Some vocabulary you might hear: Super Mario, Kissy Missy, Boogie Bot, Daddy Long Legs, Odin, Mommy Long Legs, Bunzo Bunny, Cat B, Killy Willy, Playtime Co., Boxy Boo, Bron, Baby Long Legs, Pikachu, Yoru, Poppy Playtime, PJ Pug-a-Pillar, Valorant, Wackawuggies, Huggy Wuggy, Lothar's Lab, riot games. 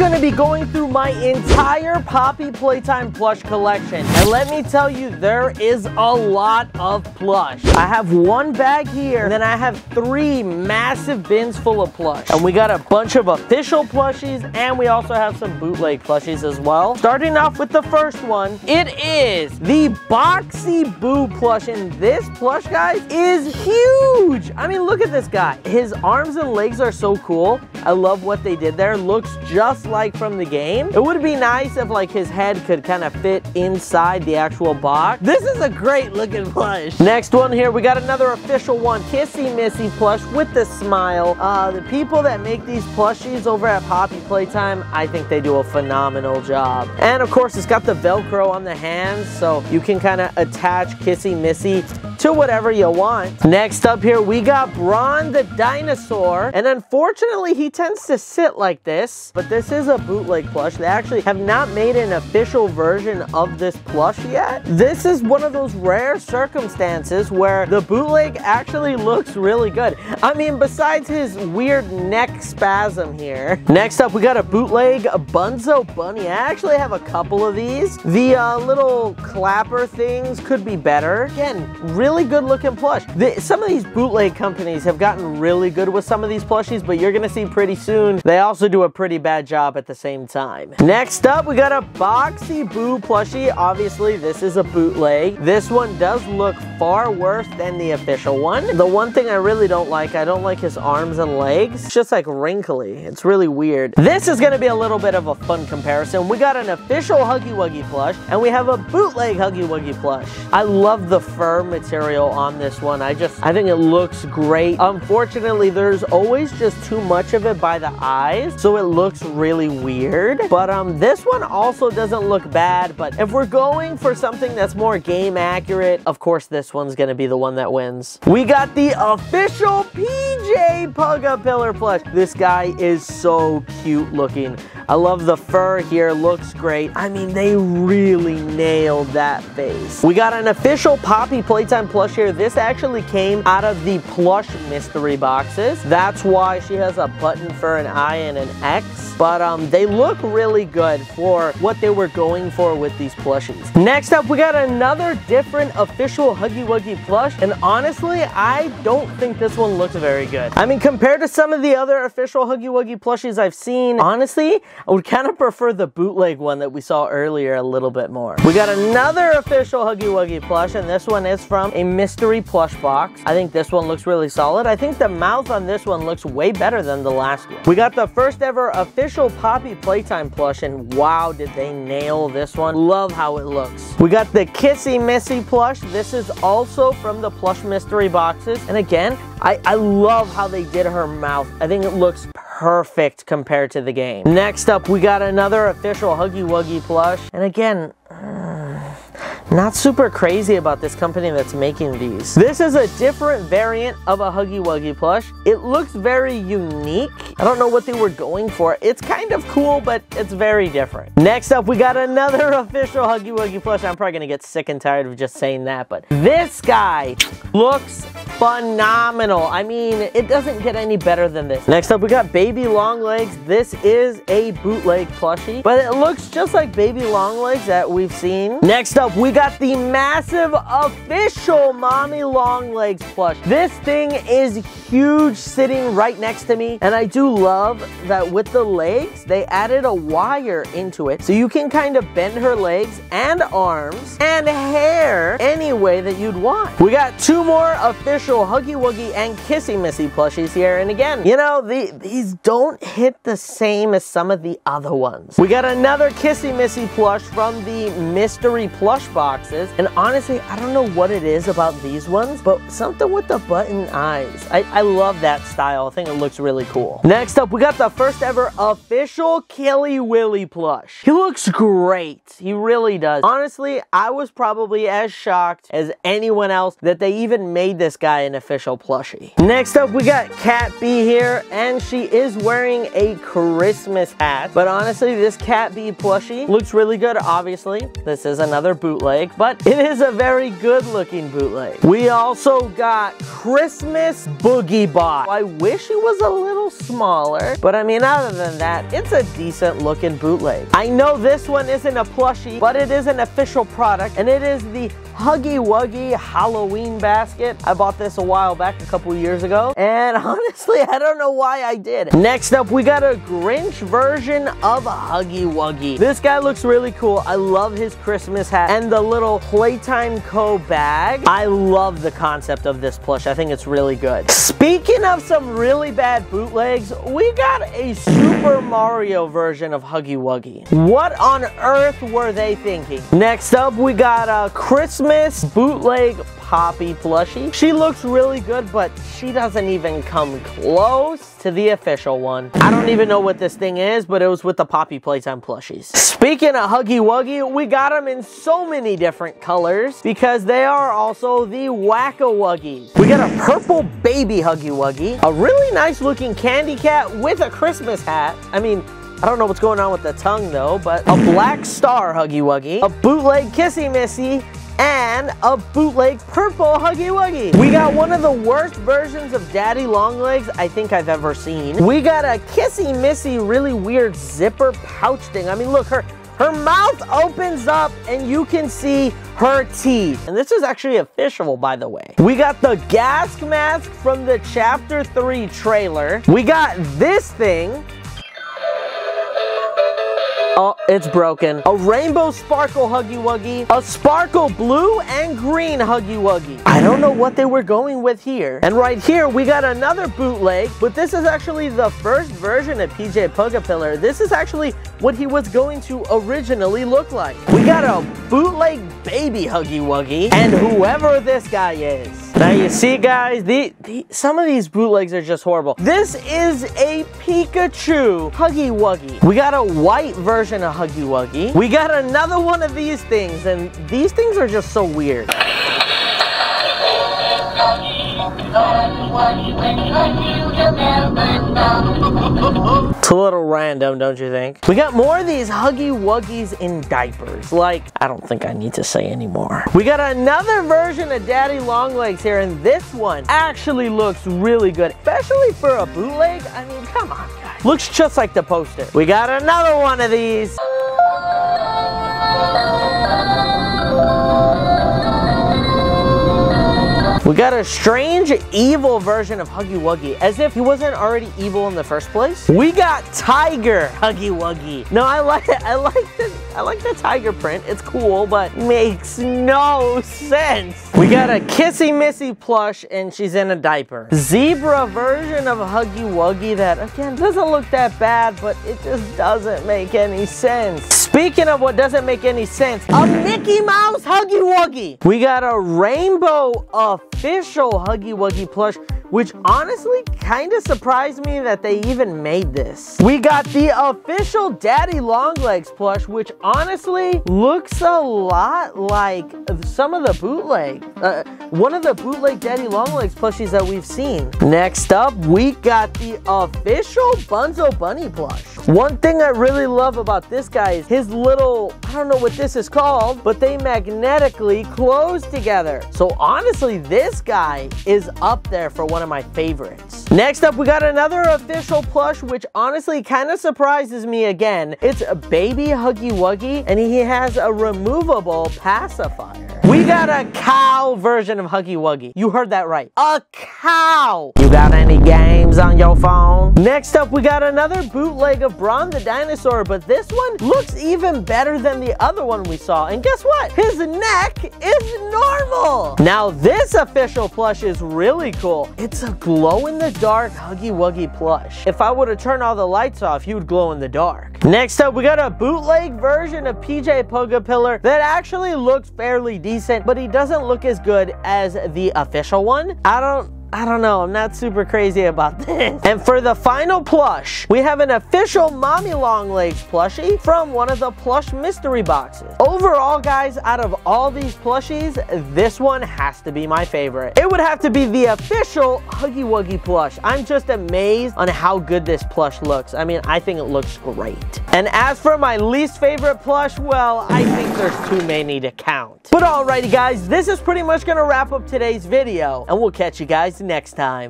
going to be going through my entire Poppy Playtime plush collection. And let me tell you, there is a lot of plush. I have one bag here, and then I have three massive bins full of plush. And we got a bunch of official plushies, and we also have some bootleg plushies as well. Starting off with the first one, it is the Boxy Boo plush. And this plush, guys, is huge. I mean, look at this guy. His arms and legs are so cool. I love what they did there. Looks just like from the game. It would be nice if like his head could kind of fit inside the actual box. This is a great looking plush. Next one here, we got another official one, Kissy Missy plush with the smile. The people that make these plushies over at Poppy Playtime, I think they do a phenomenal job. And of course, it's got the Velcro on the hands, so you can kind of attach Kissy Missy to whatever you want. Next up here, we got Bron the dinosaur, and unfortunately, he tends to sit like this, but this is a bootleg plush. They actually have not made an official version of this plush yet. This is one of those rare circumstances where the bootleg actually looks really good. I mean, besides his weird neck spasm here. Next up, we got a bootleg Bunzo Bunny. I actually have a couple of these. The little clapper things could be better. Again, really good looking plush. Some of these bootleg companies have gotten really good with some of these plushies, but you're gonna see pretty soon they also do a pretty bad job at the same time. Next up, we got a Boxy Boo plushie. Obviously, this is a bootleg. This one does look far worse than the official one. The one thing I really don't like his arms and legs. It's just like wrinkly. It's really weird. This is gonna be a little bit of a fun comparison. We got an official Huggy Wuggy plush, and we have a bootleg Huggy Wuggy plush. I love the fur material on this one. I think it looks great. Unfortunately, there's always just too much of it by the eyes, so it looks really weird. But this one also doesn't look bad, but if we're going for something that's more game accurate, of course this one's gonna be the one that wins. We got the official PJ Pug-a-Pillar plush. This guy is so cute looking. I love the fur here, looks great. I mean, they really nailed that face. We got an official Poppy Playtime plush here. This actually came out of the plush mystery boxes. That's why she has a button for an I and an X. But they look really good for what they were going for with these plushies. Next up, we got another different official Huggy Wuggy plush. And honestly, I don't think this one looks very good. I mean, compared to some of the other official Huggy Wuggy plushies I've seen, honestly, I would kind of prefer the bootleg one that we saw earlier a little bit more. We got another official Huggy Wuggy plush, and this one is from a mystery plush box. I think this one looks really solid. I think the mouth on this one looks way better than the last one. We got the first ever official Poppy Playtime plush, and wow, did they nail this one. Love how it looks. We got the Kissy Missy plush. This is also from the plush mystery boxes. And again, I love how they did her mouth. I think it looks perfect compared to the game. Next up, we got another official Huggy Wuggy plush. And again, not super crazy about this company that's making these. This is a different variant of a Huggy Wuggy plush. It looks very unique. I don't know what they were going for. It's kind of cool, but it's very different. Next up, we got another official Huggy Wuggy plush. I'm probably gonna get sick and tired of just saying that, but this guy looks phenomenal. I mean, it doesn't get any better than this. Next up, we got Baby Long Legs. This is a bootleg plushie, but it looks just like Baby Long Legs that we've seen. Next up, we got the massive official Mommy Long Legs plush. This thing is huge, sitting right next to me, and I do love that with the legs, they added a wire into it, so you can kind of bend her legs and arms and hair any way that you'd want. We got two more official Huggy Wuggy and Kissy Missy plushies here, and again, you know, these don't hit the same as some of the other ones. We got another Kissy Missy plush from the mystery plush box. And honestly, I don't know what it is about these ones, but something with the button eyes. I love that style. I think it looks really cool. Next up, we got the first ever official Killy Willy plush. He looks great. He really does. Honestly, I was probably as shocked as anyone else that they even made this guy an official plushie. Next up, we got Cat B here, and she is wearing a Christmas hat. But honestly, this Cat B plushie looks really good, obviously. This is another bootleg. bootleg, but it is a very good looking bootleg. We also got Christmas Boogie Bot. I wish he was a little smaller, but I mean, other than that, it's a decent looking bootleg. I know this one isn't a plushie, but it is an official product, and it is the Huggy Wuggy Halloween basket. I bought this a while back, a couple years ago, and honestly, I don't know why I did. Next up, we got a Grinch version of Huggy Wuggy. This guy looks really cool. I love his Christmas hat and the little Playtime Co. bag. I love the concept of this plush. I think it's really good. Speaking of some really bad bootlegs, we got a Super Mario version of Huggy Wuggy. What on earth were they thinking? Next up, we got a Christmas bootleg Poppy plushie. She looks really good, but she doesn't even come close to the official one. I don't even know what this thing is, but it was with the Poppy Playtime plushies. Speaking of Huggy Wuggy, we got them in so many different colors because they are also the Wackawuggies. We got a purple baby Huggy Wuggy, a really nice looking candy cat with a Christmas hat. I mean, I don't know what's going on with the tongue though, but a black star Huggy Wuggy, a bootleg Kissy Missy, and a bootleg purple Huggy Wuggy. We got one of the worst versions of Daddy Long Legs I think I've ever seen. We got a Kissy Missy really weird zipper pouch thing. I mean, look, her mouth opens up and you can see her teeth. And this is actually official, by the way. We got the gas mask from the Chapter 3 trailer. We got this thing. Oh, it's broken. A rainbow sparkle Huggy Wuggy, a sparkle blue and green Huggy Wuggy. I don't know what they were going with here. And right here, we got another bootleg, but this is actually the first version of PJ Pug-a-Pillar. This is actually what he was going to originally look like. We got a bootleg baby Huggy Wuggy and whoever this guy is. Now you see guys, some of these bootlegs are just horrible. This is a Pikachu Huggy Wuggy. We got a white version of Huggy Wuggy. We got another one of these things, and these things are just so weird. It's a little random, don't you think? We got more of these Huggy Wuggies in diapers. Like, I don't think I need to say anymore. We got another version of Daddy Long Legs here, and this one actually looks really good, especially for a bootleg. I mean, come on, guys. Looks just like the poster. We got another one of these. We got a strange evil version of Huggy Wuggy, as if he wasn't already evil in the first place. We got tiger Huggy Wuggy. No, I like the tiger print. It's cool, but makes no sense. We got a Kissy Missy plush and she's in a diaper. Zebra version of Huggy Wuggy that again doesn't look that bad, but it just doesn't make any sense. Speaking of what doesn't make any sense, a Mickey Mouse Huggy Wuggy. We got a rainbow official Huggy Wuggy plush, which honestly kind of surprised me that they even made this. We got the official Daddy Long Legs plush, which honestly looks a lot like some of the bootleg, one of the bootleg Daddy Long Legs plushies that we've seen. Next up, we got the official Bunzo Bunny plush. One thing I really love about this guy is his little, I don't know what this is called, but they magnetically close together. So honestly, this guy is up there for one of my favorites. Next up, we got another official plush, which honestly kind of surprises me again. It's a baby Huggy Wuggy, and he has a removable pacifier. We got a cow version of Huggy Wuggy. You heard that right. A cow! You got any games on your phone? Next up, we got another bootleg of Bron the dinosaur, but this one looks even better than the other one we saw. And guess what? His neck is normal! Now this official plush is really cool. It's a glow-in-the-dark Huggy Wuggy plush. If I were to turn all the lights off, he would glow in the dark. Next up, we got a bootleg version of PJ Pug-a-Pillar that actually looks fairly decent, but he doesn't look as good as the official one. I don't know, I'm not super crazy about this. And for the final plush, we have an official Mommy Long Legs plushie from one of the plush mystery boxes. Overall, guys, out of all these plushies, this one has to be my favorite. It would have to be the official Huggy Wuggy plush. I'm just amazed on how good this plush looks. I mean, I think it looks great. And as for my least favorite plush, well, I think there's too many to count. But alrighty guys, this is pretty much gonna wrap up today's video, and we'll catch you guys next time.